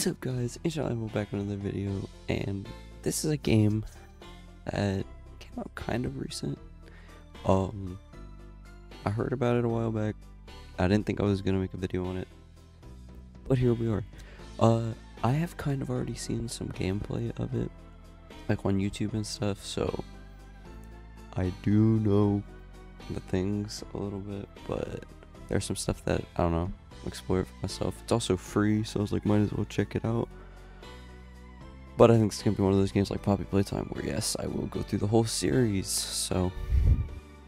What's up, guys? It's John, and we're back with another video, and this is a game that came out kind of recent. I heard about it a while back. I didn't think I was gonna make a video on it, but here we are. I have kind of already seen some gameplay of it, like on YouTube and stuff, so I do know the things a little bit, but there's some stuff that I don't know, explore it for myself. It's also free, so I was like, might as well check it out. But I think it's gonna be one of those games like Poppy Playtime where, yes, I will go through the whole series, so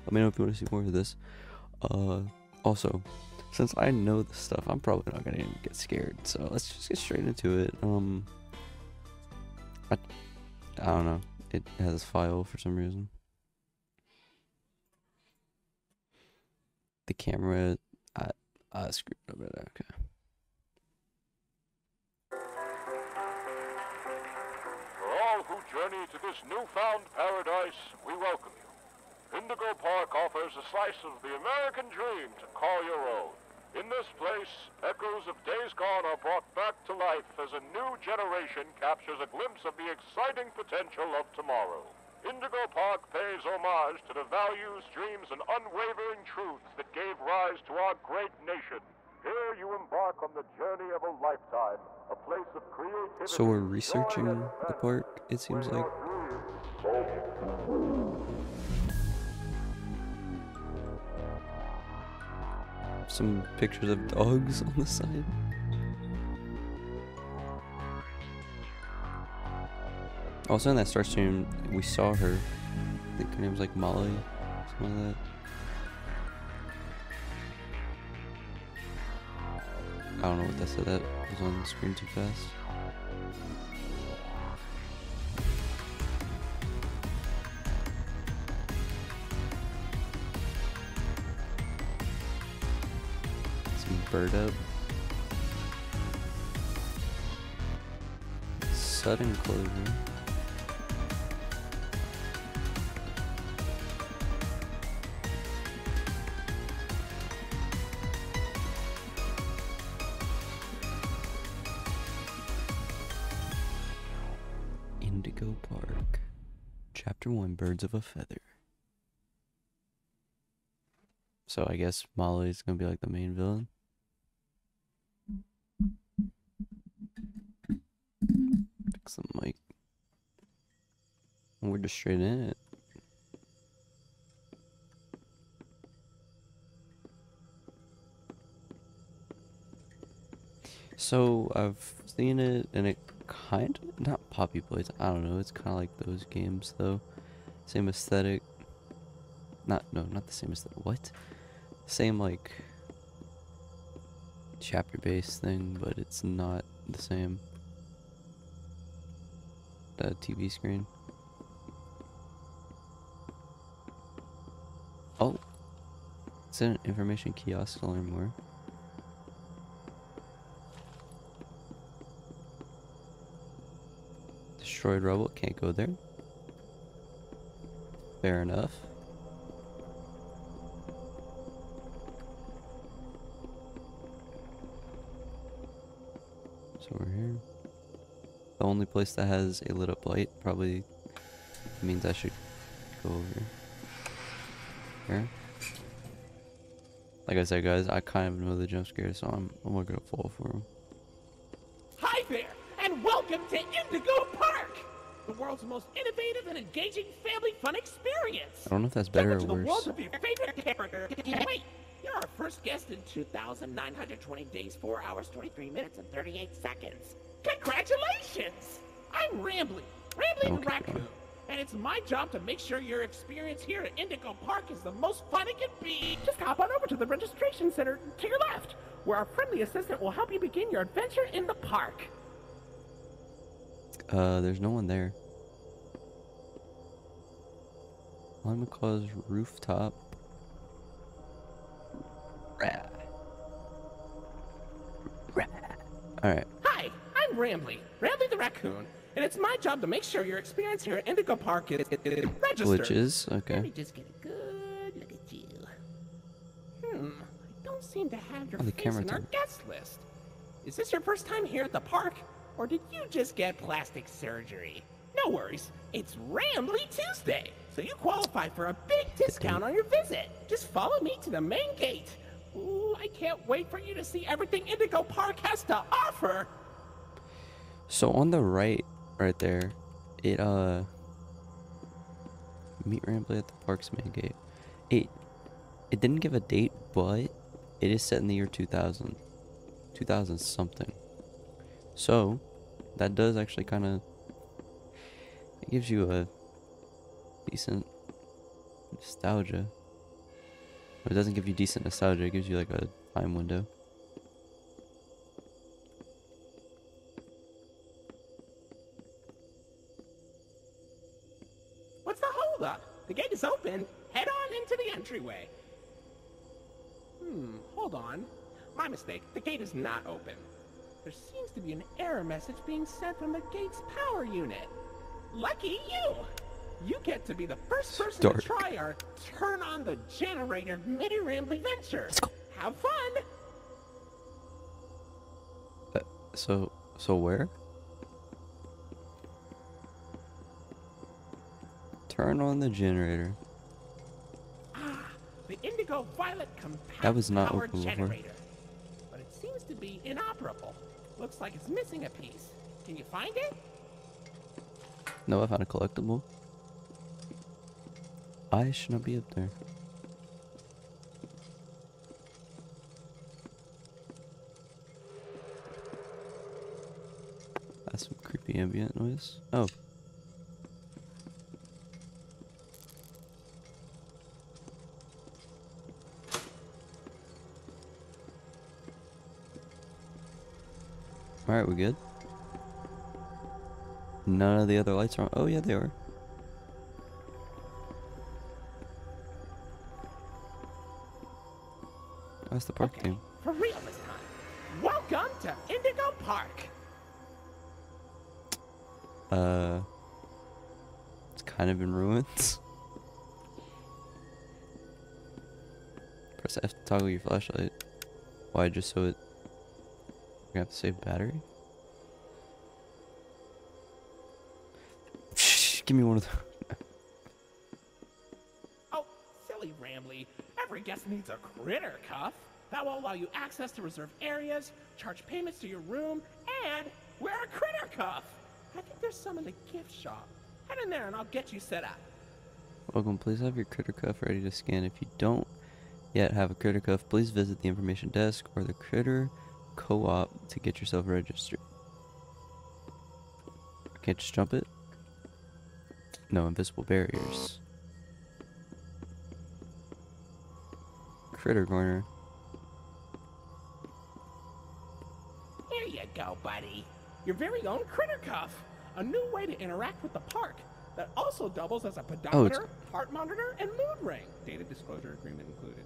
let me know if you want to see more of this. Also, since I know this stuff, I'm probably not gonna even get scared, so let's just get straight into it. I don't know, it has a file for some reason. The camera, I screwed up it, okay. For all who journey to this newfound paradise, we welcome you. Indigo Park offers a slice of the American dream to call your own. In this place, echoes of days gone are brought back to life as a new generation captures a glimpse of the exciting potential of tomorrow. Indigo Park pays homage to the values, dreams, and unwavering truths that gave rise to our great nation. Here you embark on the journey of a lifetime, a place of creativity. So we're researching the park, it seems like. Some pictures of dogs on the side. Also in that start stream, we saw her. I think her name was like Molly, something like that. I don't know what that said, that was on the screen too fast. Some bird up. Sudden closure. Indigo Park, Chapter 1, Birds of a Feather. So I guess Molly's gonna be like the main villain. Fix the mic. And we're just straight in it. So I've seen it, and it kind of, not Poppy Playtime, I don't know, it's kind of like those games though. Same aesthetic. Not the same aesthetic, what? Same like chapter based thing, but it's not the same. The TV screen. Oh, it's an information kiosk to learn more. Destroyed rubble, can't go there. Fair enough. So we're here. The only place that has a lit up light probably means I should go over here. Like I said, guys, I kind of know the jump scare, so I'm not gonna fall for him. Hi there, and welcome to Indigo Park, the world's most innovative and engaging family fun experience. I don't know if that's better or worse. Wait, you're our first guest in 2,920 days, 4 hours, 23 minutes, and 38 seconds. Congratulations! I'm Rambley Raccoon, and it's my job to make sure your experience here at Indigo Park is the most fun it can be. Just hop on over to the registration center to your left, where our friendly assistant will help you begin your adventure in the park. There's no one there. Molly McCall's rooftop. Rah. Rah. All right. Hi, I'm Rambley the Raccoon, and it's my job to make sure your experience here at Indigo Park is registered. Which is okay. Let me just get a good look at you. I don't seem to have your face on our guest list. Is this your first time here at the park? Or did you just get plastic surgery? No worries, it's Rambley Tuesday, so you qualify for a big discount on your visit. Just follow me to the main gate. Ooh, I can't wait for you to see everything Indigo Park has to offer. So on the right there, it meet Rambley at the park's main gate. It didn't give a date, but it is set in the year 2000. 2000 something. So that does actually kind of, it gives you a decent nostalgia. But it doesn't give you decent nostalgia, it gives you like a time window. What's the hold up? The gate is open. Head on into the entryway. Hold on. My mistake. The gate is not open. There seems to be an error message being sent from the gate's power unit. Lucky you! You get to be the first person to try our turn on the generator mini Rambley venture. Let's go. Have fun! So where? Turn on the generator. Ah, the indigo violet compact. That was not open generator. Before. But it seems to be inoperable. Looks like it's missing a piece. Can you find it? No, I found a collectible. I should not be up there. That's some creepy ambient noise. Oh. Alright, we're good. None of the other lights are on. Oh yeah, they are. That's the park theme. For real this time. Welcome to Indigo Park. It's kind of in ruins. Press F to toggle your flashlight. Why? Just so it. We're gonna have to save battery. Give me one of those. Oh, silly Rambley. Every guest needs a Critter Cuff. That will allow you access to reserved areas, charge payments to your room, and wear a Critter Cuff. I think there's some in the gift shop. Head in there and I'll get you set up. Welcome. Please have your Critter Cuff ready to scan. If you don't yet have a Critter Cuff, please visit the information desk or the Critter Co-op to get yourself registered. Can't just jump it. No invisible barriers. Critter corner. Here you go, buddy. Your very own Critter Cuff. A new way to interact with the park that also doubles as a pedometer, heart monitor, and mood ring. Data disclosure agreement included.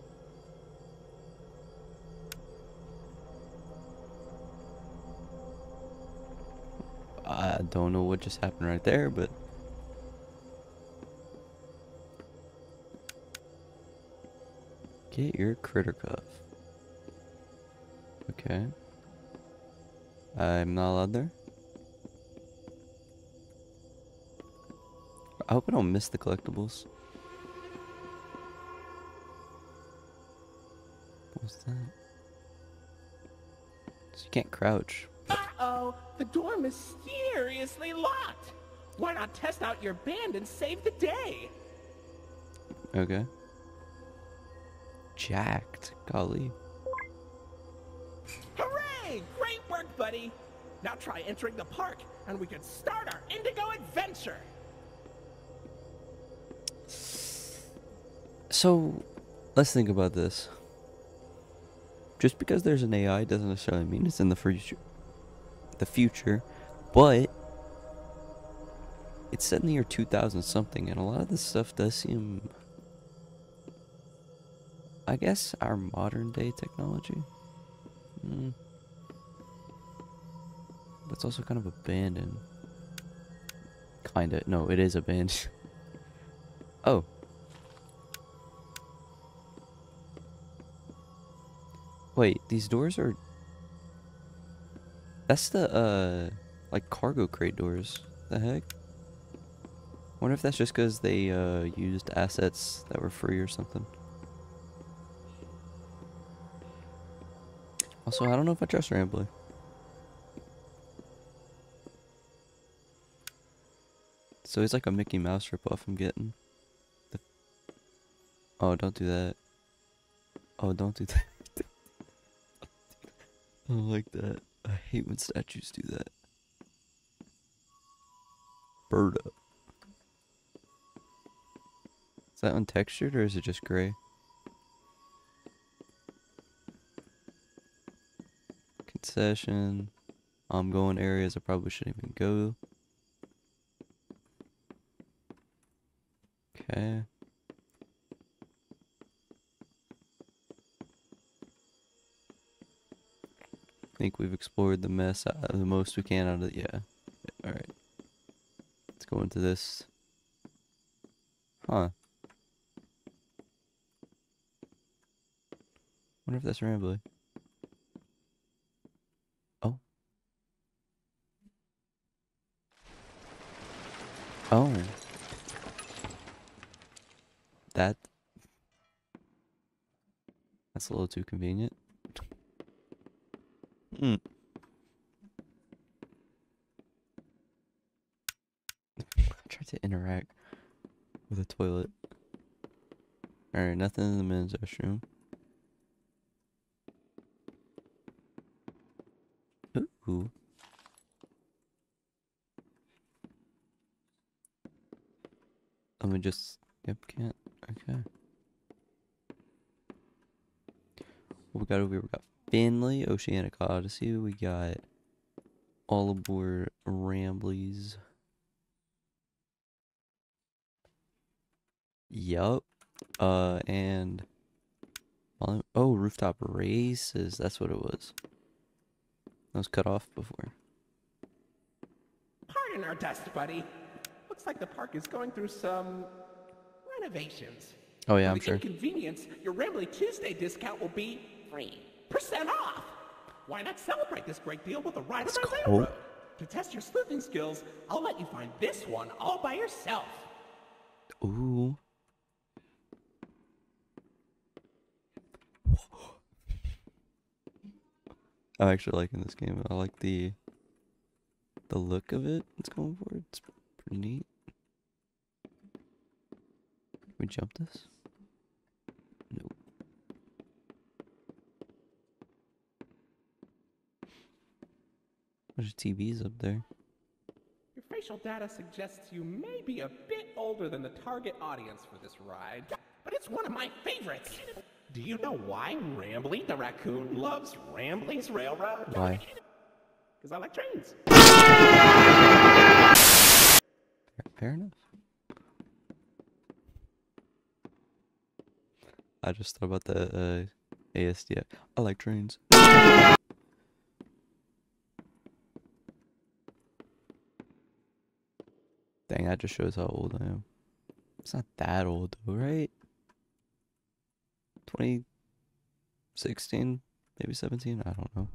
I don't know what just happened right there, but get your Critter Cuff. Okay. I'm not allowed there. I hope I don't miss the collectibles. What's that? So you can't crouch. Uh-oh! The door mysteriously locked! Why not test out your band and save the day? Okay. Jacked, golly. Hooray! Great work, buddy! Now try entering the park and we can start our Indigo adventure! So, let's think about this. Just because there's an AI doesn't necessarily mean it's in the future, but it's set in the year 2000 something, and a lot of this stuff does seem, I guess, our modern day technology. But it's also kind of abandoned. Kinda. No, it is abandoned. Oh. Wait, these doors are... That's the, like cargo crate doors. The heck? I wonder if that's just because they used assets that were free or something. Also, I don't know if I trust Rambley. So he's like a Mickey Mouse ripoff, I'm getting. Oh, don't do that. Oh, don't do that. I don't like that. I hate when statues do that. Bird up. Is that untextured or is it just gray? Concession. I'm going areas I probably shouldn't even go. Okay. I think we've explored the mess out of the most we can out of it. Yeah. Alright. Let's go into this. Huh. Wonder if that's Rambly. Oh. Oh. That's a little too convenient. Mm. I tried to interact with a toilet. Alright, nothing in the men's restroom. Ooh. I'm gonna just... Yep, can't. Okay. What we got over here? We got Finley, Oceanic Odyssey, we got all aboard Rambley's. Yup. And oh, rooftop races, that's what it was. That was cut off before. Pardon our dust, buddy. Looks like the park is going through some renovations. Oh yeah, I'm sure. For the inconvenience, your Rambley Tuesday discount will be 3% off. Why not celebrate this great deal with a ride on my railroad? To test your sleuthing skills, I'll let you find this one all by yourself. Ooh. I'm actually liking this game. I like the look of it. It's going for it. It's pretty neat. Can we jump this? Nope. There's TVs up there. Your facial data suggests you may be a bit older than the target audience for this ride, but it's one of my favorites. Do you know why Rambley the raccoon loves Rambley's Railroad? Why? Because I like trains. Fair enough. I just thought about the ASDF. I like trains. Dang, that just shows how old I am. It's not that old though, right? 2016, maybe 17, I don't know.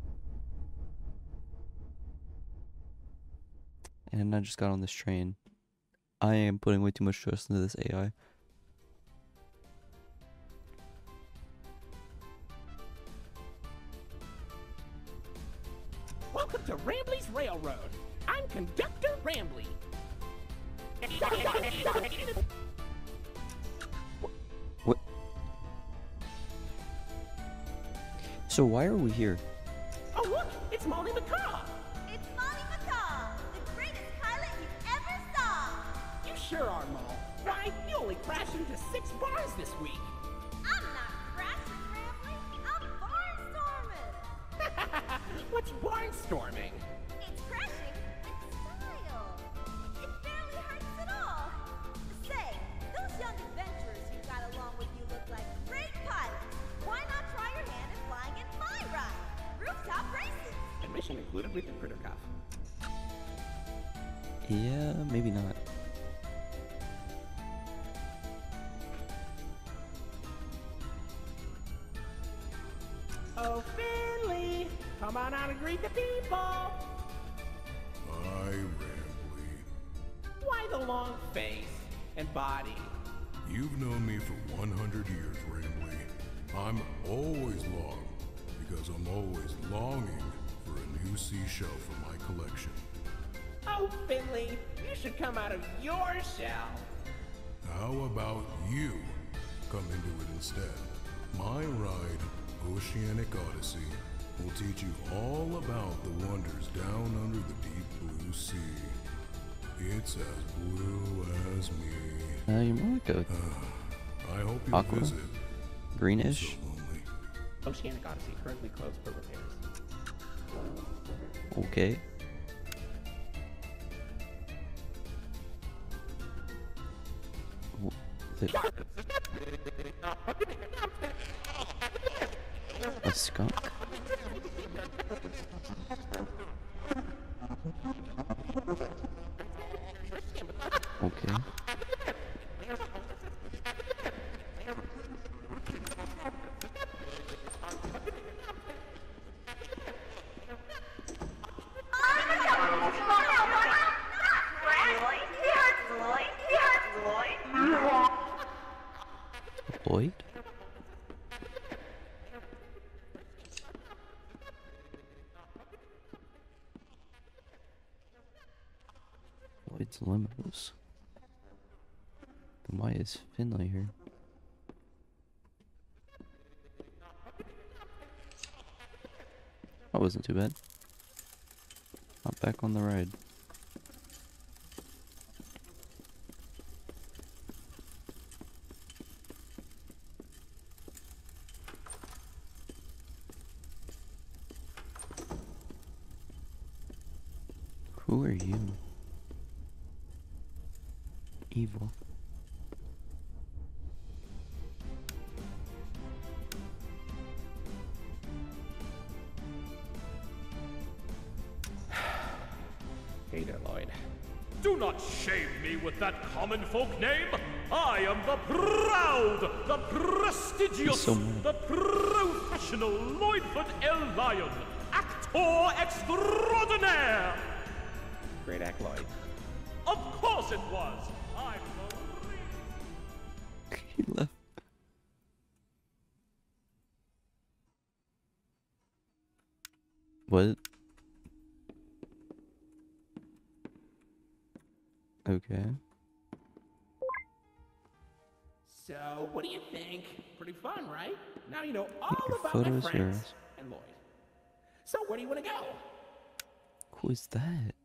And I just got on this train. I am putting way too much trust into this AI. Welcome to Rambley's Railroad. I'm Conductor Rambley. What? So why are we here? Oh look, it's Molly McCall! It's Molly McCall, the greatest pilot you ever saw! You sure are, Molly. Why, you only crashed into 6 bars this week! I'm not crashing, Rambley. I'm barnstorming! What's barnstorming? It's crashing. Included with the Critter Cuff. Yeah, maybe not. Oh, Finley! Come on out and greet the people! long face and body. You've known me for 100 years, Rambley. I'm always long, because I'm always longing for a new seashell for my collection. Oh, Finley, you should come out of your shell. How about you come into it instead? My ride, Oceanic Odyssey, will teach you all about the wonders down under the deep blue sea. It's as blue as me. You're more like a I hope you aqua? Visit. Greenish? So Oceanic Odyssey currently closed for repairs. Okay. A skunk? Okay. Lloyd? Lloyd's limos. Then why is Finley here? That wasn't too bad. I'm back on the ride. Who are you? Evil. Hey there, Lloyd. Do not shame me with that common folk name! I am the proud, the prestigious, the professional Lloydford L. Lyon, actor extraordinaire! Great act, Lloyd. Of course it was! I'm the he left. What? Okay. So, what do you think? Pretty fun, right? Now you know all about my friends and Lloyd. So, where do you want to go? Who is that?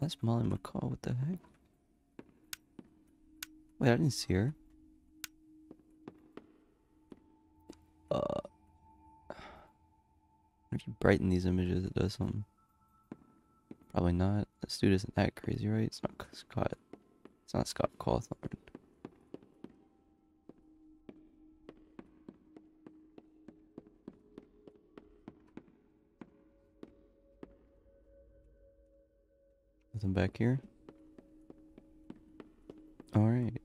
That's Molly McCall, what the heck? Wait, I didn't see her. If you brighten these images, it does something. Probably not. This dude isn't that crazy, right? It's not Scott. It's not Scott Cawthorn. Nothing back here. Alright.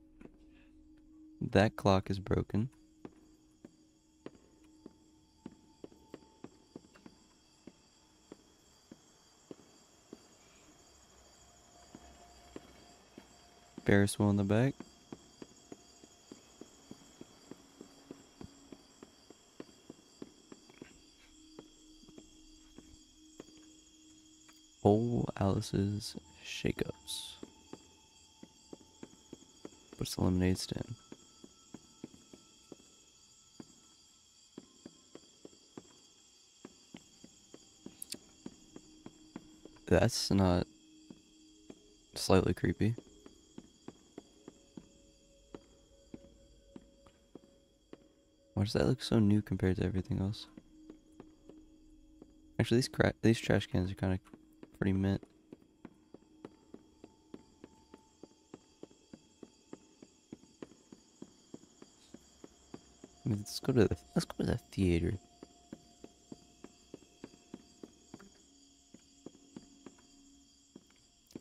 That clock is broken. Ferris wheel in the back. Oh, Alice's shake-ups. What's the lemonade stand? That's not slightly creepy. Why does that look so new compared to everything else? Actually, these trash cans are kind of pretty mint. I mean, let's go to the theater.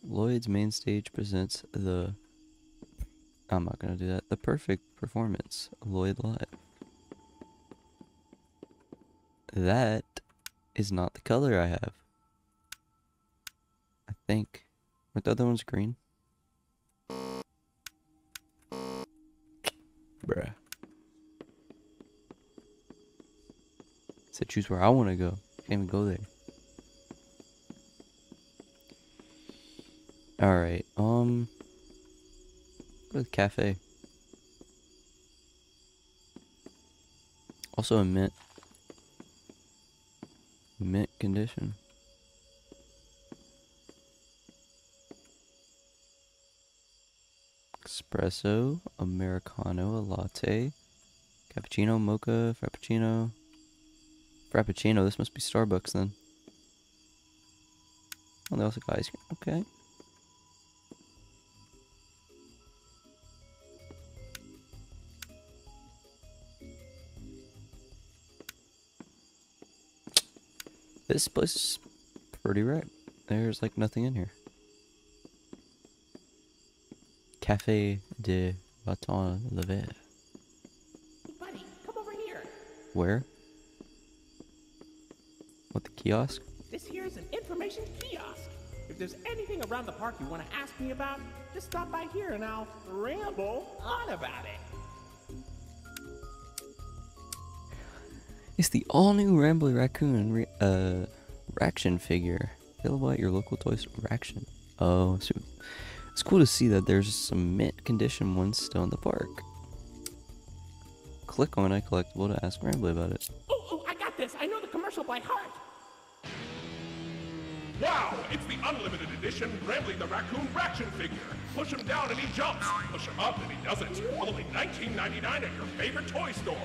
Lloyd's main stage presents the I'm not gonna do that. The perfect performance of Lloyd Live. That is not the color I have. Think. Weren't the other ones green? choose where I want to go. Can't even go there. Alright, go to the cafe. Also a mint condition. Espresso, Americano, a latte, cappuccino, mocha, frappuccino. Frappuccino, this must be Starbucks then. Oh, they also got ice cream. Okay. This place is pretty right. There's like nothing in here. Café de Baton Levé. Hey buddy, come over here. Where? What, the kiosk? This here is an information kiosk. If there's anything around the park you want to ask me about, just stop by here and I'll ramble on about it. It's the all-new Rambly Raccoon Raction figure. Available at your local toy store. Raction. Oh, so it's cool to see that there's some mint condition ones still in the park. Click on a collectible to ask Rambly about it. Oh, I got this. I know the commercial by heart. Wow, it's the unlimited edition Rambly the Raccoon Raction figure. Push him down and he jumps. Push him up and he doesn't. Only $19.99 at your favorite toy store.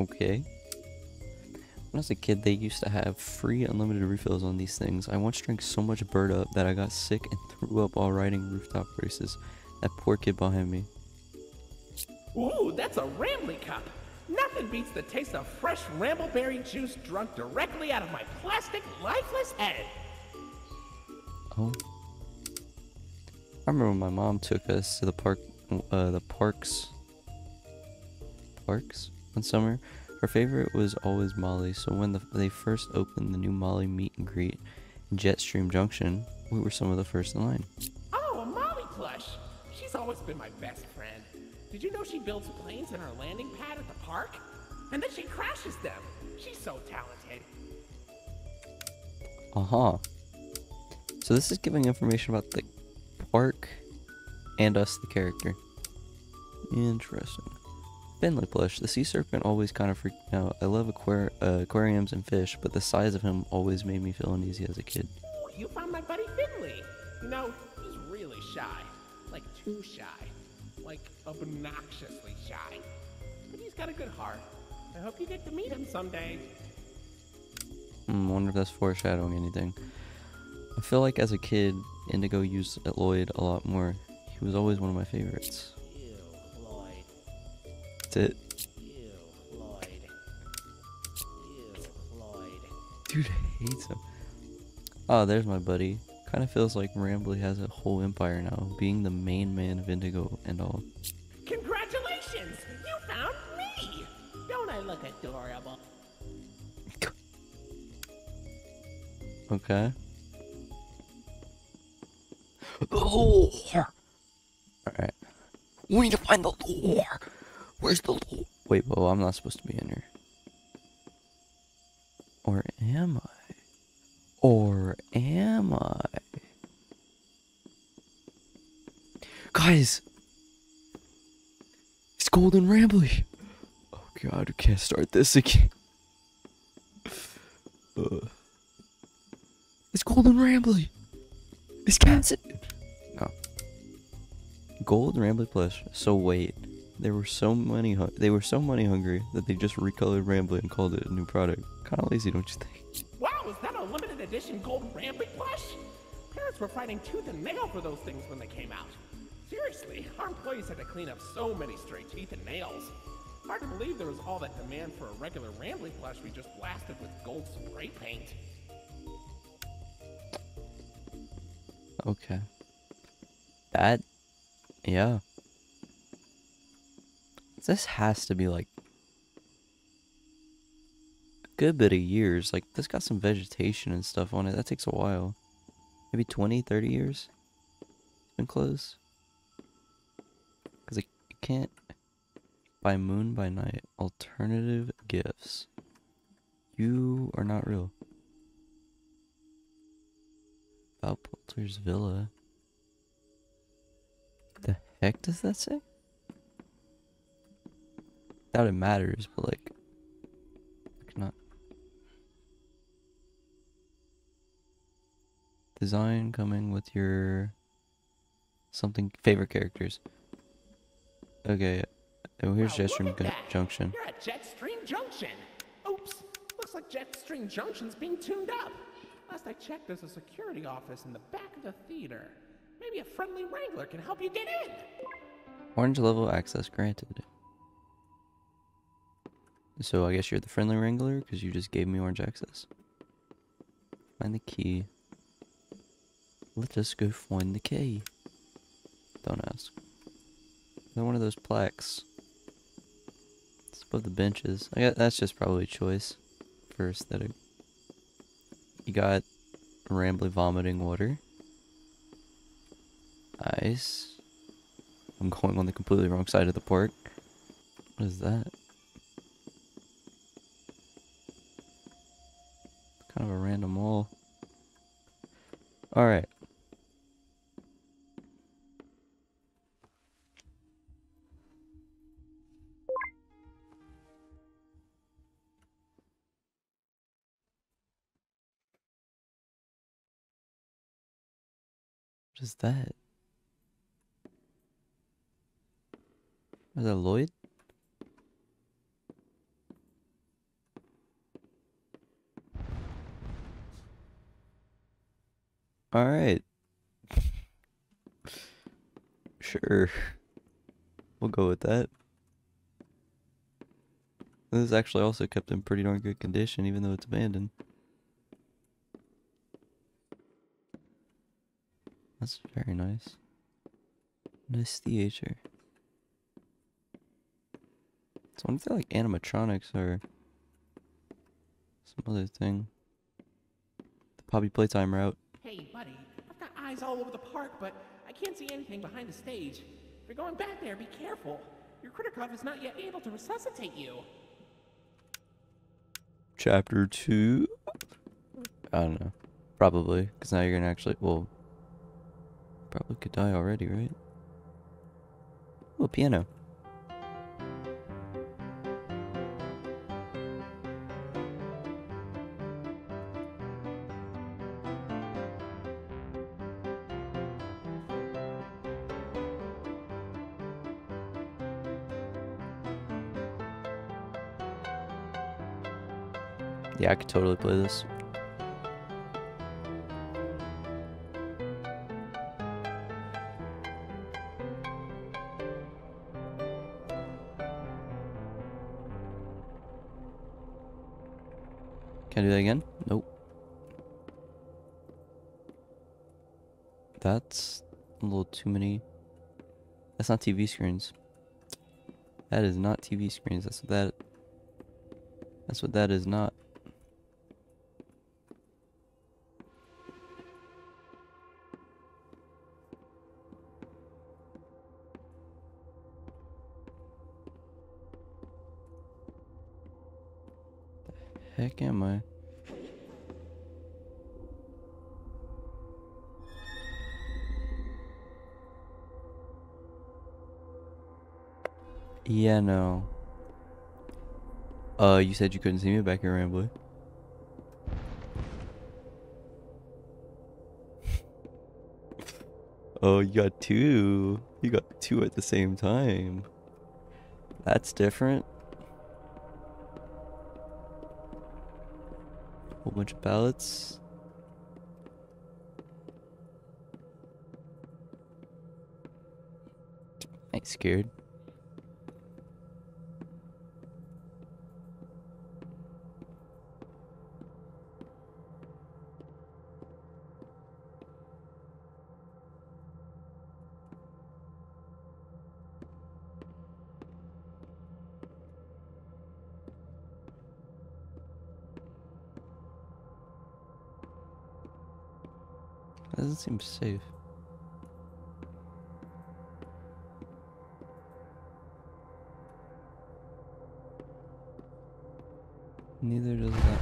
Okay. When I was a kid, they used to have free unlimited refills on these things. I once drank so much Bird Up that I got sick and threw up while riding rooftop races. That poor kid behind me. Ooh, that's a Rambly cup. Nothing beats the taste of fresh Rambleberry juice drunk directly out of my plastic, lifeless head. Oh. I remember when my mom took us to the park, parks one summer. Her favorite was always Molly, so when they first opened the new Molly meet and greet in Jetstream Junction, we were some of the first in line. Oh, a Molly plush! She's always been my best friend. Did you know she builds planes in her landing pad at the park? And then she crashes them! She's so talented. Uh-huh. So this is giving information about the park and us, the character. Interesting. Finley plush. The sea serpent always kind of freaked me out. I love aquariums and fish, but the size of him always made me feel uneasy as a kid. Oh, you found my buddy Finley. You know, he's really shy. Like, too shy. Like, obnoxiously shy. But he's got a good heart. I hope you get to meet him someday. I wonder if that's foreshadowing anything. I feel like as a kid, Indigo used Lloyd a lot more. He was always one of my favorites. It. Ew, Lloyd. Ew, Lloyd. Dude, I hate him. Oh, there's my buddy. Kind of feels like Rambly has a whole empire now, being the main man of Indigo and all. Congratulations! You found me! Don't I look adorable? Okay. Oh! Alright. We need to find the lore! Where's the lore? Wait, whoa, I'm not supposed to be in here. Or am I? Or am I? Guys! It's Golden Rambly! Oh god, we can't start this again. It's Golden Rambly! It's Cancer! No. Gold Rambly plush. So wait. They were so money hungry that they just recolored Rambly and called it a new product. Kind of lazy, don't you think? Wow, is that a limited edition gold Rambly plush? Parents were fighting tooth and nail for those things when they came out. Seriously, our employees had to clean up so many stray teeth and nails. Hard to believe there was all that demand for a regular Rambly plush we just blasted with gold spray paint. Okay. That, yeah. This has to be like a good bit of years. Like, this got some vegetation and stuff on it. That takes a while. Maybe 20, 30 years? It's been closed. Because it can't. By moon, by night. Alternative gifts. You are not real. Valpolter's Villa. The heck does that say? Doubt it matters, but like, it's not. Design coming with your something favorite characters. Okay, oh, here's wow, Jetstream Junction. You're at Jetstream Junction. Oops, looks like Jetstream Junction's being tuned up. Last I checked, there's a security office in the back of the theater. Maybe a friendly wrangler can help you get in. Orange level access granted. So I guess you're the friendly wrangler because you just gave me orange access. Find the key. Let us go find the key. Don't ask. They're one of those plaques. It's above the benches. I guess that's just probably a choice for aesthetic. You got Rambly vomiting water. Ice. I'm going on the completely wrong side of the park. What is that? Kind of a random wall. Alright. What is that? Is that Lloyd? All right. Sure. We'll go with that. This is actually also kept in pretty darn good condition, even though it's abandoned. That's very nice. Nice theater. So I wonder if they're like animatronics or some other thing. The Poppy Playtime route. Hey buddy, I've got eyes all over the park, but I can't see anything behind the stage. If you're going back there, be careful. Your Critter Cuff is not yet able to resuscitate you. Chapter 2? I don't know. Probably, because now you're gonna actually, well, probably could die already, right? Oh, piano. Yeah, I could totally play this. Can I do that again? Nope. That's a little too many. That's not TV screens. That is not TV screens. That's what that is not. Heck am I? Yeah, no. You said you couldn't see me back here, Rambly. Oh, you got two. You got two at the same time. That's different. Whole bunch of ballots. I ain't scared. That doesn't seem safe. Neither does that.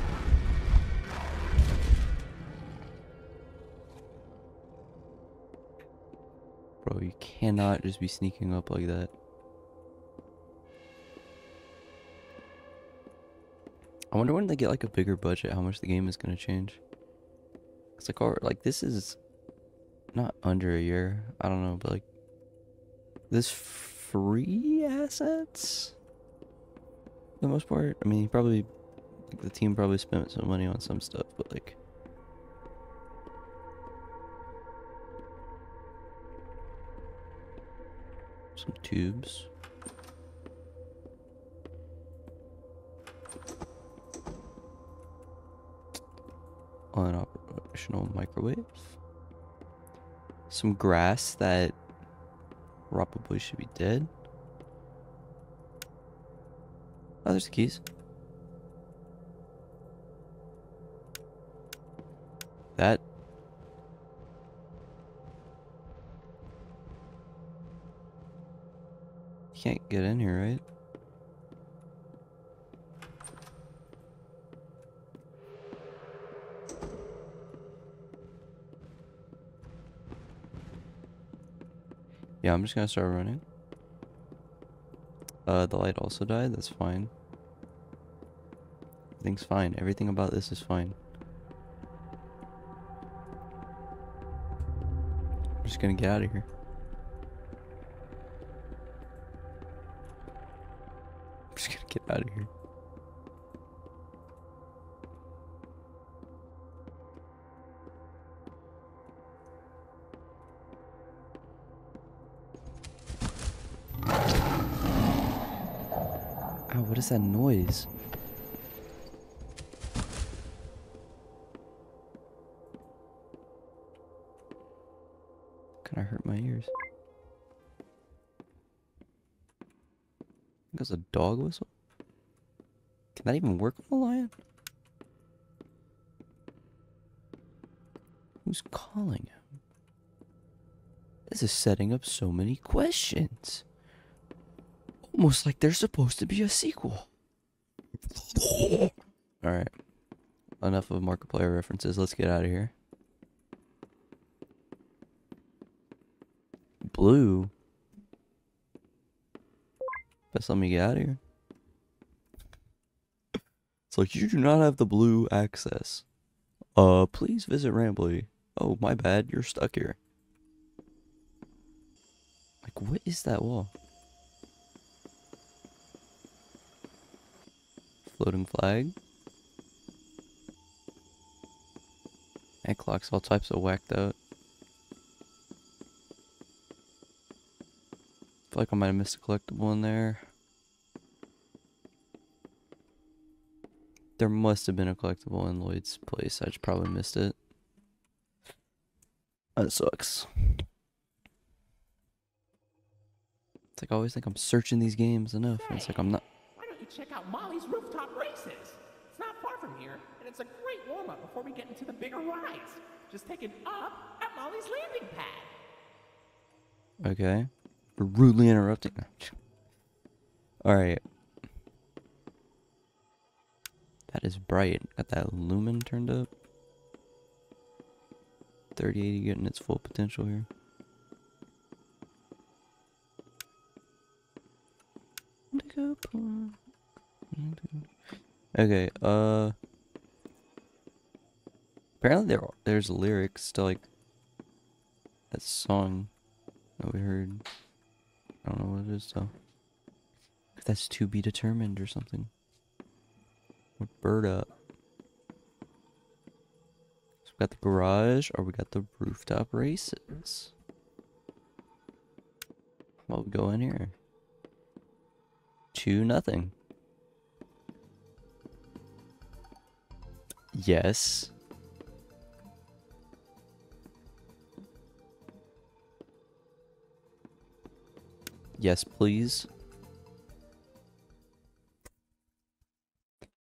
Bro, you cannot just be sneaking up like that. I wonder when they get like a bigger budget, how much the game is gonna change. It's like, or like this is not under a year. I don't know, but like this free assets for the most part. I mean, probably like the team probably spent some money on some stuff, but like. Some tubes. Unoperational microwave. Some grass that probably should be dead. Oh, there's the keys. That. Can't get in here, right? Yeah, I'm just gonna start running. The light also died, that's fine. Everything's fine. Everything about this is fine. I'm just gonna get out of here. Get out of here. Ow, what is that noise? Kinda hurt my ears. That's a dog whistle. Can that even work on a lion? Who's calling him? This is setting up so many questions. Almost like there's supposed to be a sequel. Alright. Enough of Markiplier references. Let's get out of here. Blue? Best let me get out of here. It's like, you do not have the blue access. Please visit Rambley. Oh, my bad, you're stuck here. Like, what is that wall? Floating flag. That clock's all types of whacked out. I feel like I might have missed a collectible in there. There must have been a collectible in Lloyd's place. I just probably missed it. That sucks. It's like I always think I'm searching these games enough. Hey, it's like I'm not. Why don't you check out Molly's rooftop races? It's not far from here, and it's a great warm up before we get into the bigger rides. Just take it up at Molly's landing pad. Okay. We're rudely interrupting. All right. That is bright. Got that lumen turned up. 3080 getting its full potential here. Okay, apparently there's lyrics to like that song that we heard. I don't know what it is though. If that's to be determined or something. Bird up. So we got the garage, or we got the rooftop races. Well, we go in here. 2-0. Yes. Yes, please.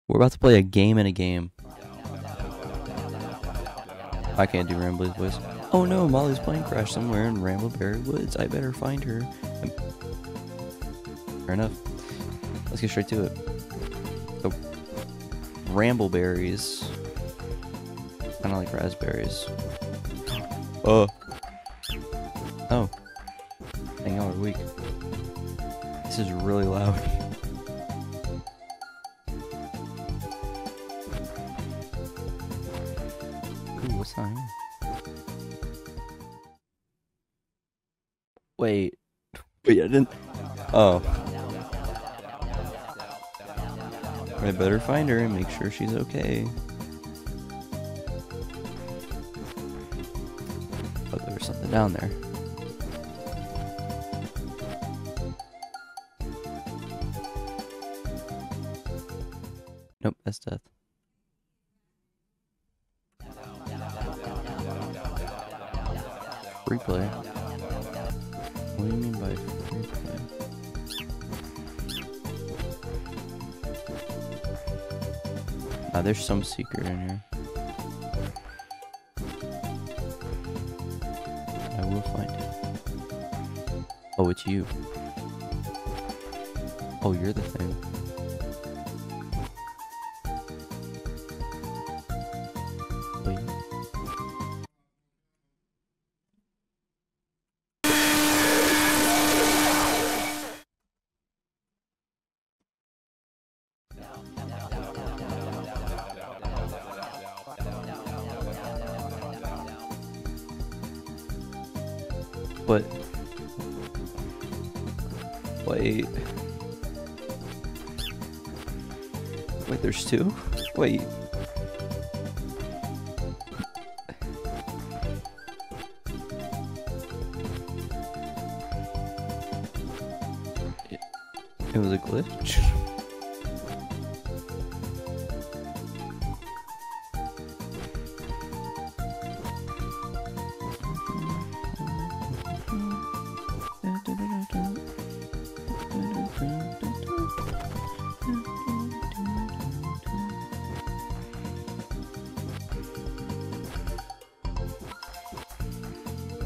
We're about to play a game in a game. I can't do Rambley's voice. Oh no, Molly's plane crashed somewhere in Rambleberry Woods. I better find her. Fair enough. Let's get straight to it. The Rambleberries. Kind of like raspberries. Oh. Dang, y'all are weak. This is really loud. Ooh, what's that? Wait, I didn't... Oh. I better find her and make sure she's okay. Oh, there was something down there. Nope, that's death. Replay. What do you mean by replay? Oh, there's some secret in here. I will find it. Oh, it's you. Oh, you're the thing. Wait. But wait, there's two? Wait. It was a glitch?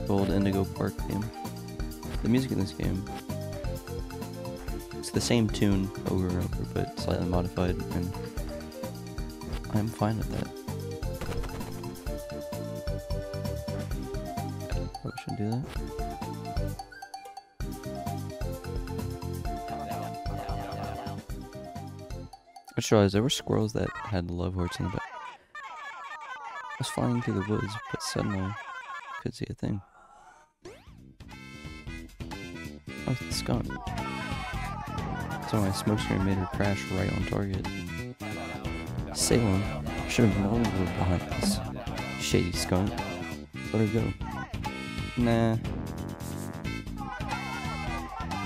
Old Indigo Park theme. The music in this game, it's the same tune over and over, but slightly modified, and I'm fine with that. I shouldn't do that. I just realized there were squirrels that had love hearts in the back. I was flying through the woods, but suddenly I could see a thing. Oh, it's gone. So my smokescreen made her crash right on target. Salem should have rolled over behind this shady skunk. Let her go. Nah.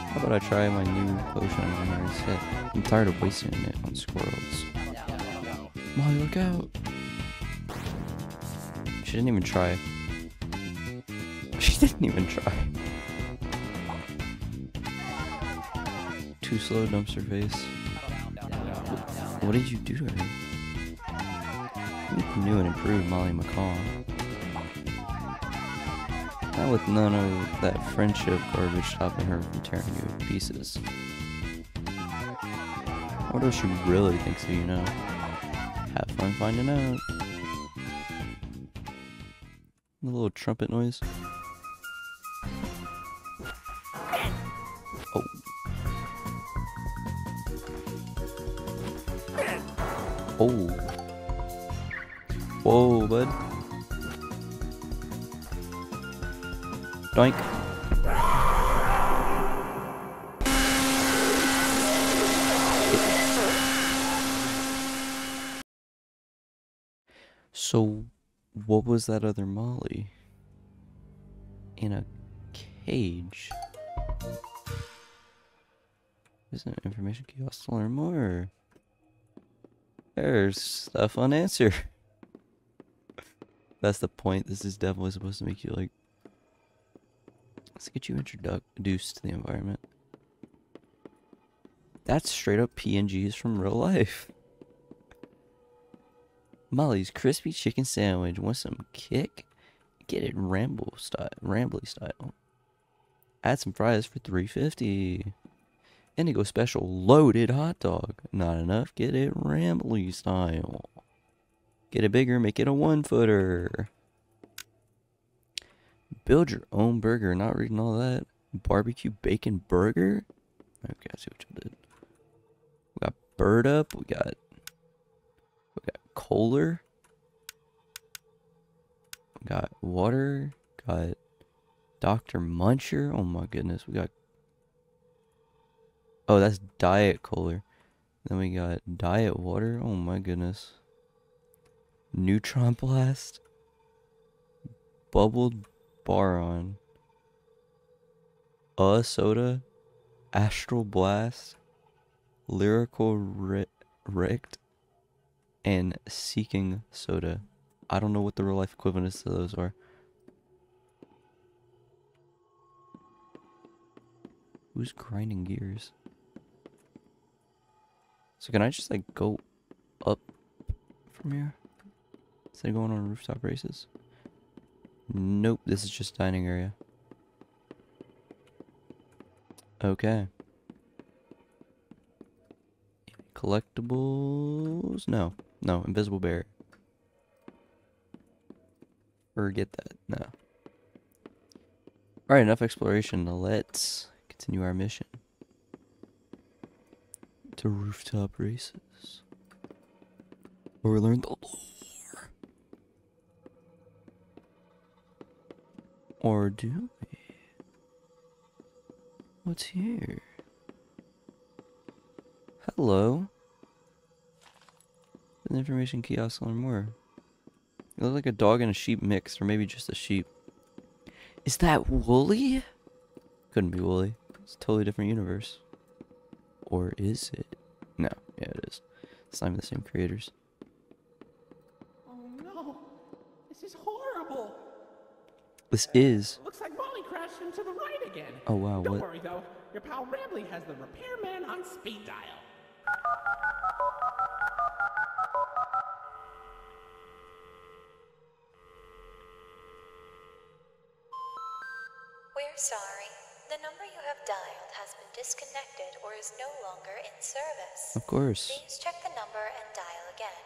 How about I try my new potion on her instead? I'm tired of wasting it on squirrels. Molly, look out! She didn't even try. She didn't even try. Too slow dumps her face. What did you do to her? New and improved Molly McCall. Not with none of that friendship garbage stopping her from tearing you to pieces. I wonder what she really thinks of you now. Have fun finding out. A little trumpet noise. Oh. Whoa, bud. Doink. So, what was that other Molly? In a cage? Isn't it information kiosk to learn more? There's stuff unanswered. That's the point. This is definitely supposed to make you like. Let's get you introduced to the environment. That's straight up PNGs from real life. Molly's crispy chicken sandwich. Want some kick? Get it Rambly style. Add some fries for $3.50. Indigo Special Loaded Hot Dog. Not enough, get it Rambley style. Get it bigger, make it a one-footer. Build your own burger. Not reading all that. Barbecue bacon burger? Okay, I see what you did. We got Bird Up. We got Kohler. We got Water. Got Dr. Muncher. Oh my goodness. We got... oh, that's Diet Kohler. Then we got Diet Water. Oh my goodness. Neutron Blast. Bubbled Baron. Soda. Astral Blast. Lyrical Wrecked. And Seeking Soda. I don't know what the real life equivalents to those are. Who's grinding gears? So can I just like go up from here? Instead of going on rooftop races? Nope, this is just dining area. Okay. Collectibles? No. No, invisible bear. Forget that. No. Alright, enough exploration. Let's continue our mission. To rooftop races. Where we learn the lore. Or do we? What's here? Hello. An information kiosk, learn more. It looks like a dog and a sheep mixed, or maybe just a sheep. Is that Wooly? Couldn't be Wooly. It's a totally different universe. Or is it? No, yeah, it is. It's not even the same creators. Oh no! This is horrible. This is. Looks like Molly crashed into the right again. Oh wow! Don't worry though. Your pal Rambley has the repairman on speed dial. Sorry, the number you have dialed has been disconnected or is no longer in service. Of course. Please check the number and dial again.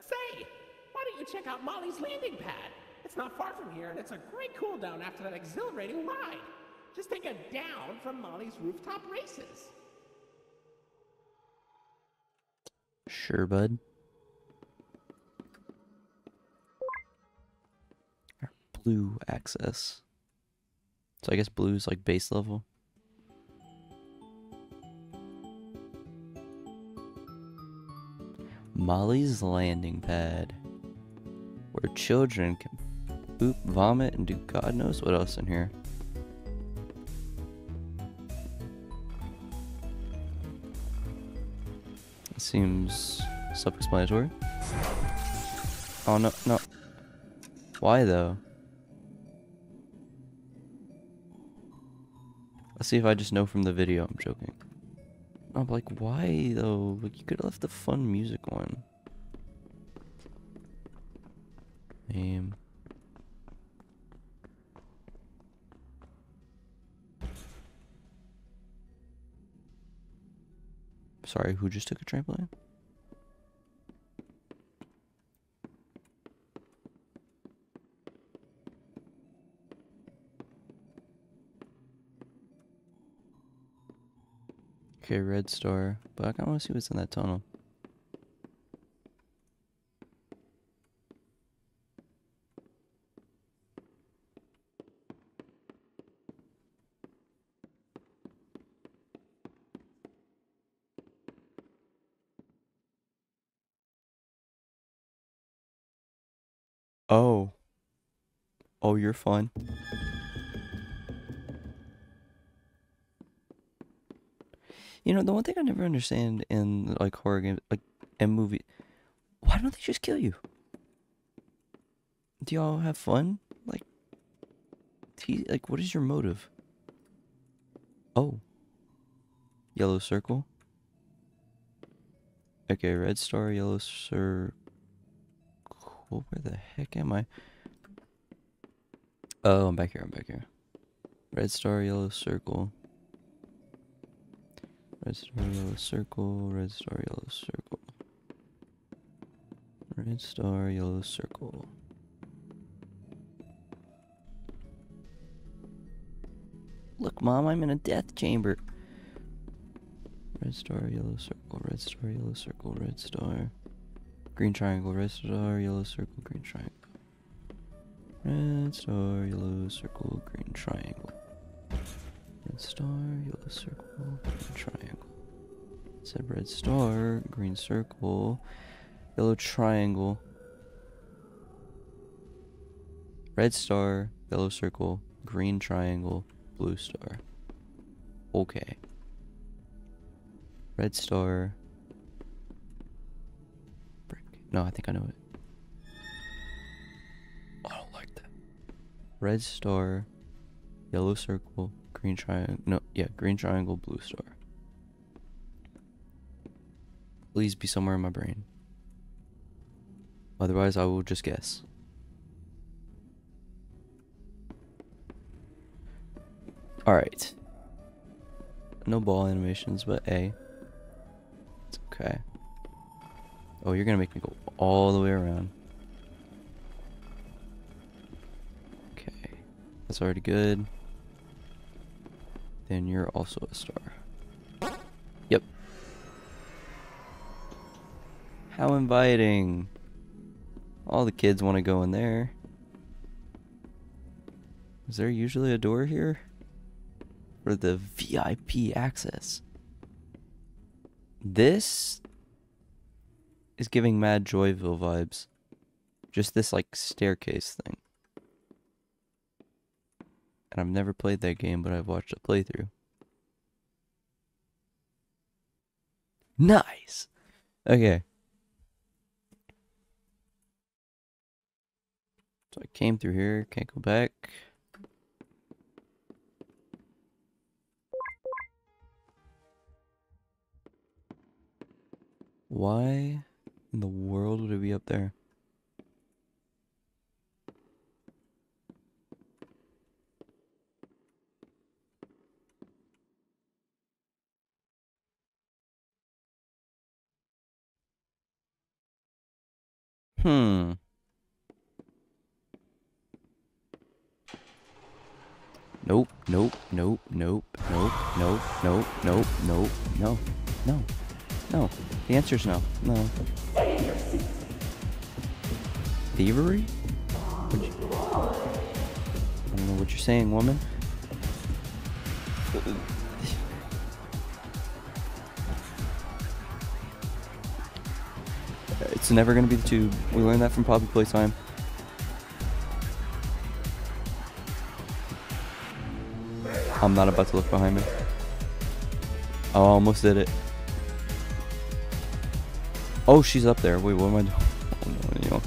Say, why don't you check out Molly's landing pad? It's not far from here and it's a great cool down after that exhilarating ride. Just take a down from Molly's rooftop races. Sure, bud. Blue access. So I guess blue is like base level. Molly's landing pad. Where children can poop, vomit, and do God knows what else in here. It seems self-explanatory. Oh no, no. Why though? Let's see if I just know from the video. I'm joking. I'm like, why though? Like, you could have left the fun music on. Name. Sorry, who just took a trampoline? Okay, red star, but I kinda wanna see what's in that tunnel. Oh. Oh, you're fun. You know, the one thing I never understand in, like, horror games, like, and movies, why don't they just kill you? Do y'all have fun? Like, what is your motive? Oh. Yellow circle. Okay, red star, yellow circle. Where the heck am I? Oh, I'm back here, I'm back here. Red star, yellow circle. Red star, yellow circle, red star, yellow circle. Red star, yellow circle. Look, Mom, I'm in a death chamber. Red star, yellow circle, red star, yellow circle, red star. Green triangle, red star, yellow circle, green triangle. Red star, yellow circle, green triangle. Red star, yellow circle, green triangle. It said red star, green circle, yellow triangle. Red star, yellow circle, green triangle, blue star. Okay. Red star. Brick. No, I think I know it. Red star, yellow circle, green triangle, no, yeah, green triangle, blue star. Please be somewhere in my brain. Otherwise, I will just guess. Alright. No ball animations, but A. It's okay. Oh, you're gonna make me go all the way around. That's already good. Then you're also a star. Yep. How inviting. All the kids want to go in there. Is there usually a door here? For the VIP access. This is giving Mad Joyville vibes. Just this, like, staircase thing. And I've never played that game, but I've watched a playthrough. Nice! Okay. So I came through here, can't go back. Why in the world would it be up there? Hmm. Nope, nope, nope, nope, nope, nope, nope, nope, nope, no, no, no. The answer's no. No. Thievery? I don't know what you're saying, woman. It's never gonna be the tube. We learned that from Poppy Playtime. I'm not about to look behind me. Oh, I almost did it. Oh, she's up there. Wait, what am I doing? Oh, no,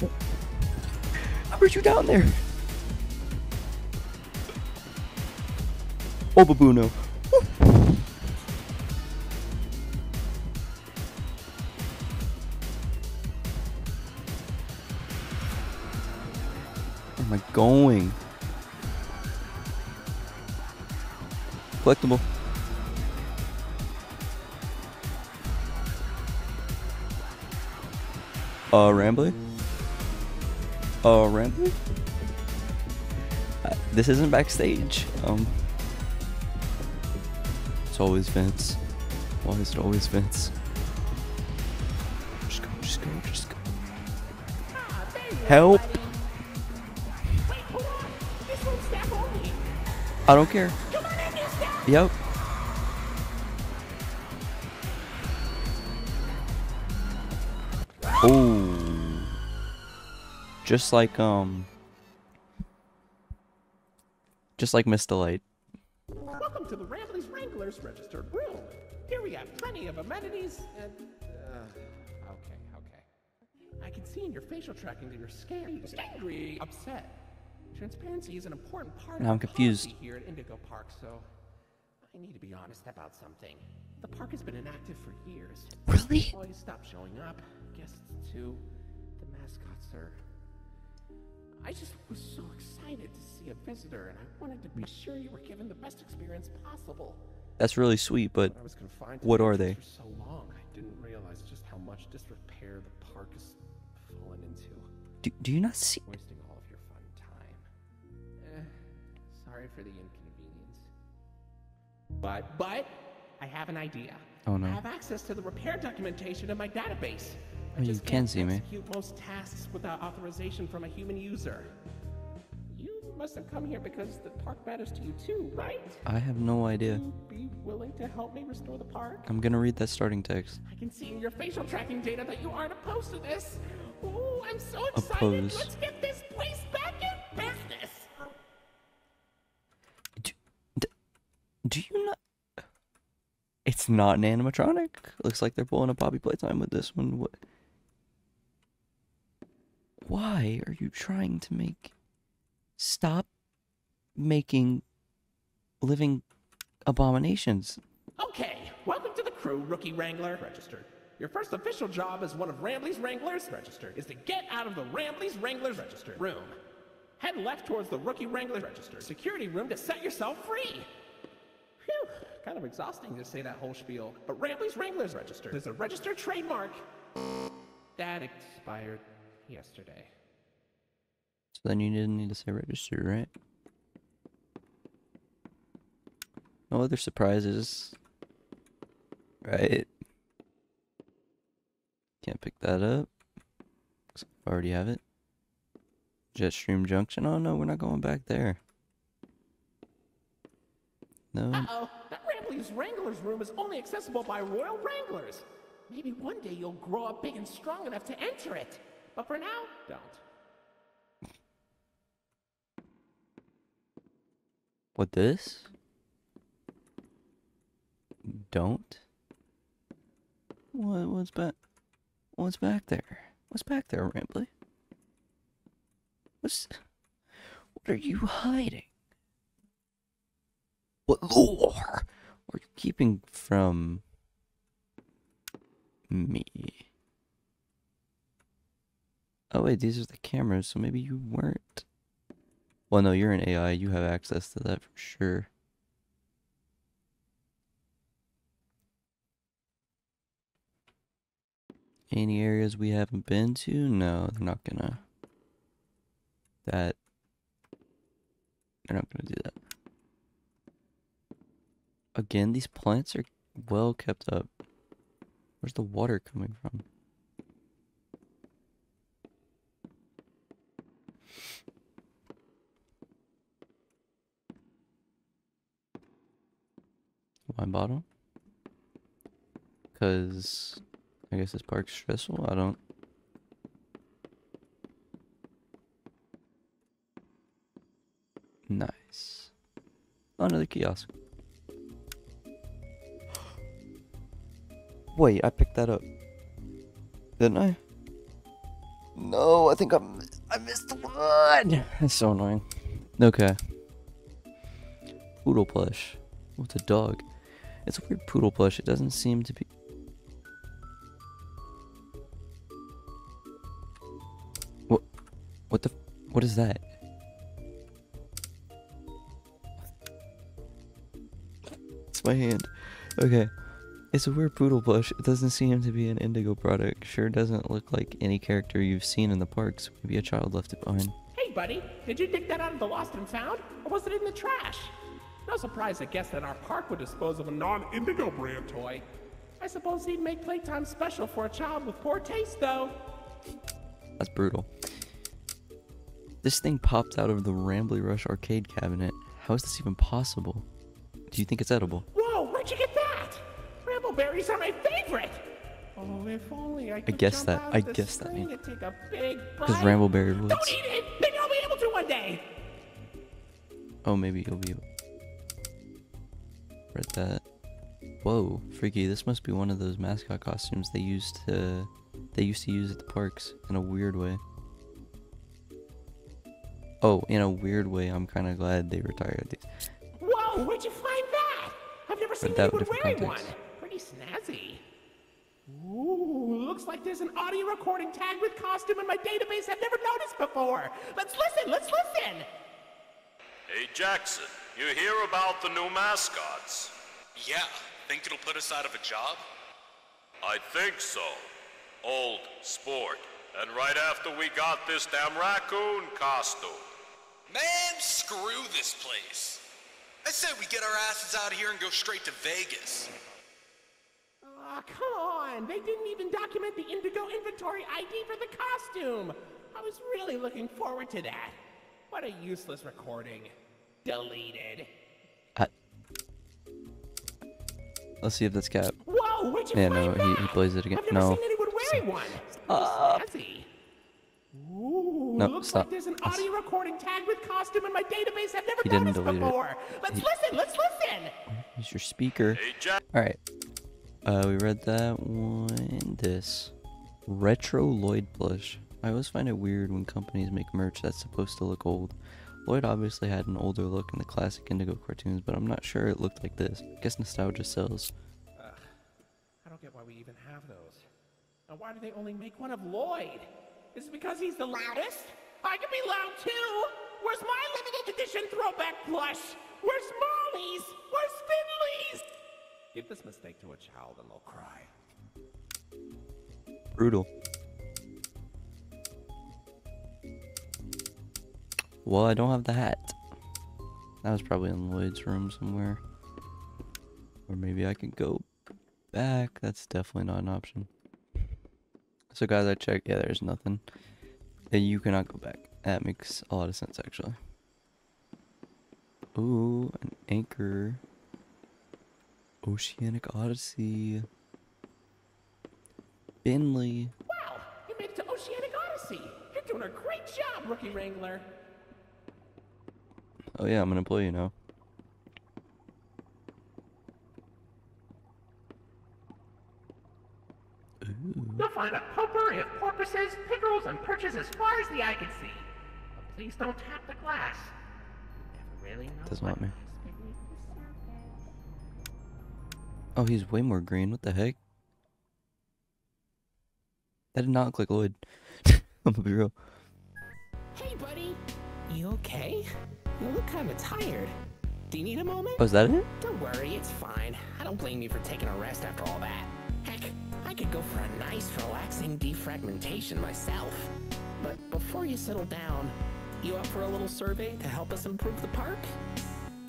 no. How are you down there? Oh, babuno. Going collectible. Rambly. Rambly. This isn't backstage. It's always Vince. Why is it always Vince? Just go. Just go. Just go. Help. I don't care. Come on in, yep. Oh. Just like Miss Delight. Welcome to the Rambley's Wranglers registered room. Here we have plenty of amenities and okay. I can see in your facial tracking that you're scared, angry, upset. Transparency is an important part of the policy here at Indigo Park, so I need to be honest about something. The park has been inactive for years. Really? Employees stopped showing up. Guests too. The mascots are. I just was so excited to see a visitor, and I wanted to be sure you were given the best experience possible. That's really sweet, but what are they? So long, I didn't realize just how much disrepair the park has fallen into. Do you not see? Wasting all of your fun time. Sorry for the inconvenience. But I have an idea. Oh no! I have access to the repair documentation in my database. Oh, you can see me. Execute most tasks without authorization from a human user. Must have come here because the park matters to you too, right? I have no idea. Would you be willing to help me restore the park? I'm gonna read that starting text. I can see in your facial tracking data that you aren't opposed to this. Ooh, I'm so excited. Opposed. Let's get this place back in business. Do you not? It's not an animatronic. Looks like they're pulling a Poppy Playtime with this one. What? Why are you trying to make? Stop making living abominations. Okay, welcome to the crew, Rookie Wrangler. Registered. Your first official job as one of Rambley's Wranglers. Registered. Is to get out of the Rambley's Wranglers. Registered. Room. Head left towards the Rookie Wrangler. Registered. Security room to set yourself free. Phew, kind of exhausting to say that whole spiel. But Rambley's Wranglers. Registered. Is a registered trademark. That expired yesterday. So then you didn't need to say register, right? No other surprises. Right? Can't pick that up. Because I already have it. Jetstream Junction. Oh no, we're not going back there. No. Uh-oh. That Rambley's Wrangler's room is only accessible by Royal Wranglers. Maybe one day you'll grow up big and strong enough to enter it. But for now, don't. What, this? Don't? What's back there? What's back there, Rambley? What are you hiding? What lore are you keeping from me? Oh wait, these are the cameras, so maybe you weren't. Well, no, you're an AI. You have access to that for sure. Any areas we haven't been to? No, they're not gonna. That. They're not gonna do that. Again, these plants are well kept up. Where's the water coming from? Wine bottle, because I guess this park's stressful. I don't. Nice. Oh, another kiosk. Wait, I picked that up, didn't I? No, I think I missed one. That's so annoying. Okay. Poodle plush. What's a dog? It's a weird poodle plush. It doesn't seem to be. What? What the? What is that? It's my hand. Okay. It's a weird poodle plush. It doesn't seem to be an Indigo product. Sure doesn't look like any character you've seen in the parks. Maybe a child left it behind. Hey, buddy. Did you dig that out of the lost and found? Or was it in the trash? No surprise, I guess, that our park would dispose of a non-Indigo brand toy. I suppose he'd make playtime special for a child with poor taste, though. That's brutal. This thing popped out of the Rambly Rush arcade cabinet. How is this even possible? Do you think it's edible? Whoa, where'd you get that? Rambleberries are my favorite! Oh, if only I could guess that. I guess that. Because Rambleberry Woods. Don't eat it! Maybe I'll be able to one day! Oh, maybe you'll be able. Read that. Whoa, freaky. This must be one of those mascot costumes they used to use at the parks in a weird way. Oh, in a weird way, I'm kind of glad they retired these. Whoa, where'd you find that? I've never seen anyone wearing one. Pretty snazzy. Ooh, looks like there's an audio recording tagged with costume in my database I've never noticed before. Let's listen. Hey, Jackson. You hear about the new mascots? Yeah, think it'll put us out of a job? I think so. Old sport. And right after we got this damn raccoon costume. Man, screw this place. I said we get our asses out of here and go straight to Vegas. Aw, come on. They didn't even document the Indigo inventory ID for the costume. I was really looking forward to that. What a useless recording. Deleted. Let's see if that's got... Whoa, where'd you find that? He plays it again. I've never seen anyone wearing one. Ooh, no, looks like there's an audio recording tagged with costume in my database I've never noticed before. Let's listen. Here's your speaker. Alright. We read that one. This. Retro Lloyd plush. I always find it weird when companies make merch that's supposed to look old. Lloyd obviously had an older look in the classic Indigo cartoons, but I'm not sure it looked like this. I guess nostalgia sells. I don't get why we even have those. And why do they only make one of Lloyd? Is it because he's the loudest? I can be loud too! Where's my limited edition throwback plush? Where's Molly's? Where's Finley's? Give this mistake to a child and they'll cry. Brutal. Well, I don't have the hat. That was probably in Lloyd's room somewhere. Or maybe I could go back. That's definitely not an option. So guys, I checked. Yeah, there's nothing. And you cannot go back. That makes a lot of sense, actually. Ooh, an anchor. Oceanic Odyssey. Finley. Wow, you made it to Oceanic Odyssey. You're doing a great job, Rookie Wrangler. Oh yeah, I'm an employee now. Ooh. You'll find a potpourri of porpoises, pickerels, and perches as far as the eye can see. But please don't tap the glass. Never really know. Doesn't want me. Oh, he's way more green. What the heck? That did not look like Lloyd. I'm gonna be real. Hey, buddy. You okay? You look kind of tired. Do you need a moment? Oh, is that it? Don't worry, it's fine. I don't blame you for taking a rest after all that. Heck, I could go for a nice, relaxing defragmentation myself. But before you settle down, you up for a little survey to help us improve the park?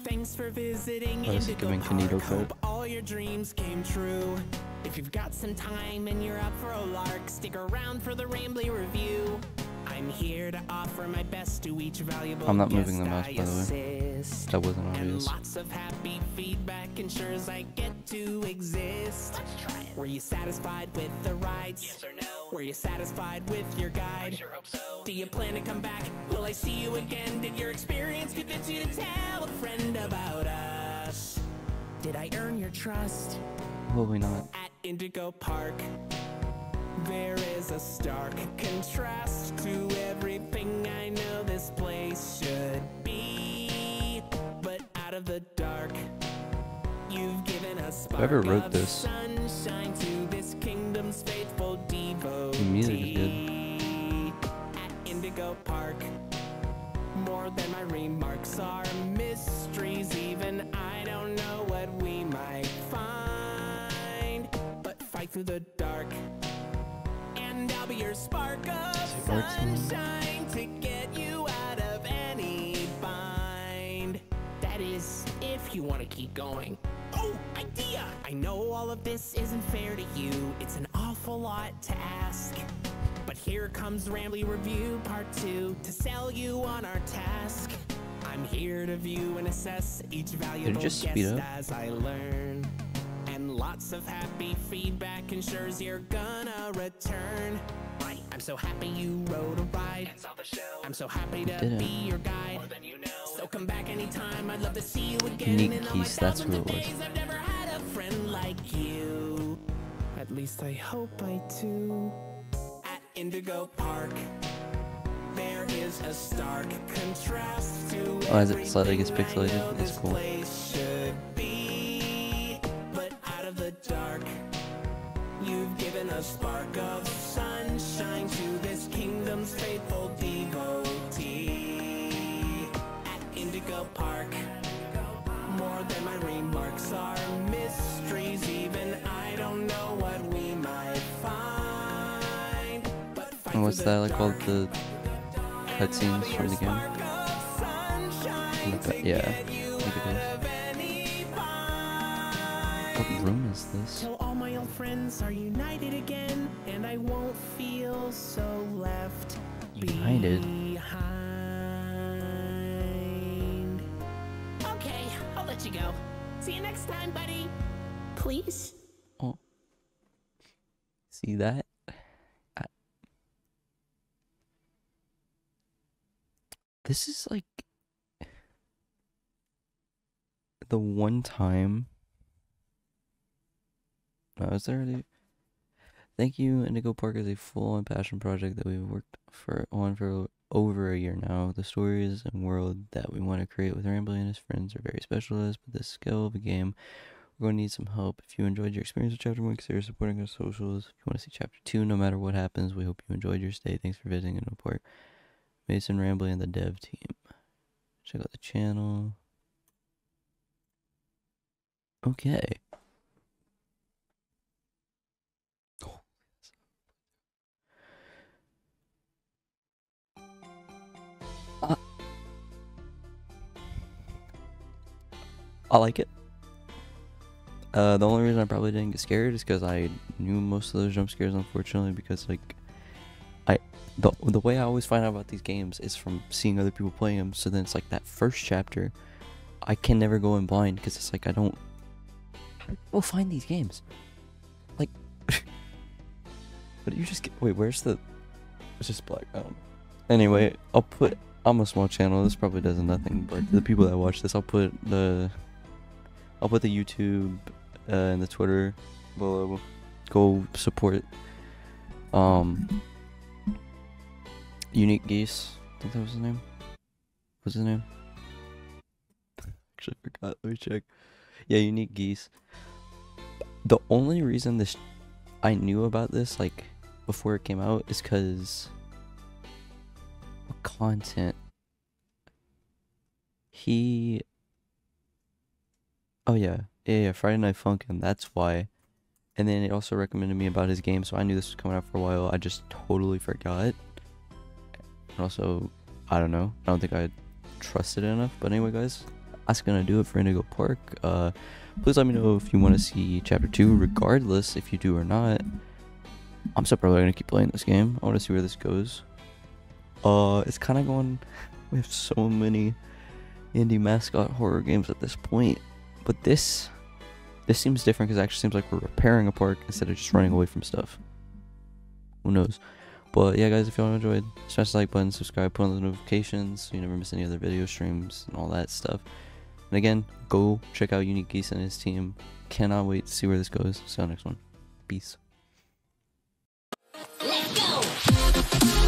Thanks for visiting Indigo Park. Hope all your dreams came true. If you've got some time and you're up for a lark, stick around for the Rambley Review. I'm here to offer my best to each valuable I'm not moving the mouse, by the way. That wasn't obvious. And lots of happy feedback ensures I get to exist. Let's try it. Were you satisfied with the rides? Yes or no? Were you satisfied with your guide? I sure hope so. Do you plan to come back? Will I see you again? Did your experience convince you to tell a friend about us? Did I earn your trust? Probably not. At Indigo Park. There is a stark contrast to everything I know this place should be. But out of the dark, you've given a spark of sunshine to this kingdom's faithful devotee. The music is good. At Indigo Park, more than my remarks are mysteries. Even I don't know what we might find, but fight through the dark. I'll be your spark of sunshine to get you out of any bind. That is, if you want to keep going. Oh, idea! I know all of this isn't fair to you. It's an awful lot to ask. But here comes Rambley Review Part 2 to sell you on our task. I'm here to view and assess each valuable guest as I learn. And lots of happy feedback ensures you're gonna return. Right. I'm so happy you rode a ride and saw the show. I'm so happy to be your guide. More than you know. So come back anytime. I'd love to see you again. Unique Geese, that's who it was. I've never had a friend like you. At least I hope I do. At Indigo Park, there is a stark contrast to it slightly gets pixelated? It's cool. Dark, you've given a spark of sunshine to this kingdom's faithful devotee. At Indigo Park, more than my remarks are missed. And what's that, like all the cutscenes from the game? Like, yeah, I think it is. What room is this? Till all my old friends are united again, and I won't feel so left united. Behind. Okay, I'll let you go. See you next time, buddy. Please. Oh. See that? This is like the one time I was there. Dude. Thank you. Indigo Park is a full-on passion project that we've worked on for over a year now. The stories and world that we want to create with Rambley and his friends are very special to us, but the scale of the game, we're going to need some help. If you enjoyed your experience with Chapter 1, consider supporting our socials. If you want to see Chapter 2, no matter what happens, we hope you enjoyed your stay. Thanks for visiting Indigo Park. Mason, Rambley, and the dev team. Check out the channel. Okay. Oh. I like it. The only reason I probably didn't get scared is because I knew most of those jump scares, unfortunately, because, like, the way I always find out about these games is from seeing other people playing them. So then it's like that first chapter, I can never go in blind because it's like I don't. How do people find these games? Like, but you just get, wait. Where's the? It's just black. Anyway, I'll put. I'm a small channel. This probably does nothing. But the people that watch this, I'll put the YouTube and the Twitter below. Go support. Unique Geese, I think that was his name. What's his name? Actually, I forgot. Let me check. Yeah, Unique Geese. The only reason this I knew about this, like, before it came out is because what content he. Oh yeah. Friday Night Funkin'. That's why. And then it also recommended me about his game, so I knew this was coming out for a while. I just totally forgot. And also, I don't know, I don't think I trusted it enough, but anyway guys, that's gonna do it for Indigo Park. Please let me know if you want to see Chapter 2, regardless if you do or not. I'm still probably gonna keep playing this game. I want to see where this goes. It's kind of going, we have so many indie mascot horror games at this point, but this seems different because it actually seems like we're repairing a park instead of just running away from stuff. Who knows? But yeah guys, if y'all enjoyed, smash the like button, subscribe, put on the notifications so you never miss any other video streams and all that stuff. And again, go check out Unique Geese and his team. Cannot wait to see where this goes. See you on the next one. Peace. Let's go!